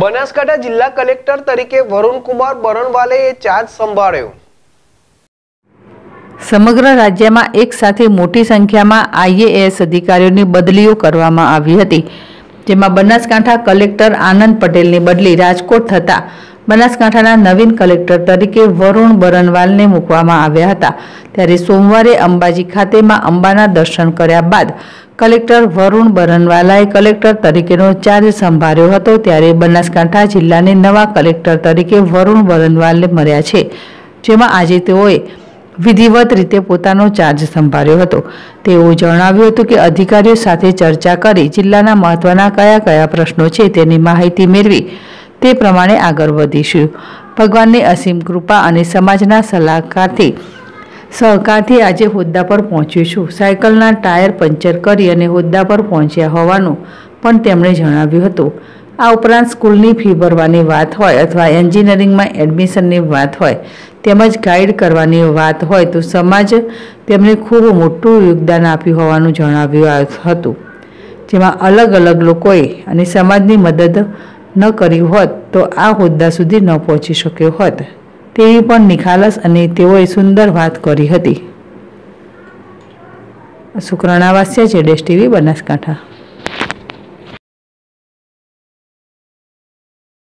बनासकांठा जिला कलेक्टर तरीके वरुण बरनवाले चार्ज संभाळ्यो। समग्र राज्य में एक साथ मोटी संख्या में आईएएस अधिकारियों की बदलीओ करवामां आवी हती, जेमां बनासकांठा कलेक्टर आनंद पटेल ने बदली राजकोट थता बनासकांठाना नवीन कलेक्टर तरीके वरुण बरनवाल ने मुकवामां आव्या हता। त्यारे सोमवारे अंबाजी खाते में अंबाना दर्शन कर्या बाद कलेक्टर वरुण बरनवालाए कलेक्टर तरीकेनो चार्ज संभाळ्यो हतो। त्यारे बनासकांठा जिल्लाने नवा कलेक्टर तरीके वरुण बरनवालने मळ्या छे, जेमां आजे तेओए विधिवत रीते पोतानो चार्ज संभाळ्यो हतो। तेओए जणाव्युं हतुं के अधिकारीओ साथे चर्चा करी जिल्लाना महत्वना कया कया प्रश्नो छे तेनी माहिती मेळवी ते प्रमाणे आगळ वधीशुं। भगवाननी असीम कृपा अने समाजना सलाहकारथी सहकारथी आजे होद्दा पर पहोंच्यो छुं। सायकलना टायर पंचर करी अने होद्दा पर पहोंच्या होवानुं पण તેમણે જણાવ્યું હતું। આ ઉપરાંત સ્કૂલની ફી ભરવાની વાત હોય અથવા એન્જિનિયરિંગમાં એડમિશનની વાત હોય તેમજ ગાઈડ કરવાની વાત હોય તો સમાજ તેમણે ખૂબ મોટું યોગદાન આપ્યું હોવાનું જણાવ્યું હતું, જેમાં અલગ અલગ લોકોએ અને સમાજની મદદ न करी होत तो आ होद्दा सुधी न पहुंची शक्यो होत, तेवी पण निखालस अने तेओए सुंदर बात करी हती। शुक्राणा वास्या ZSTV बनासकांठा।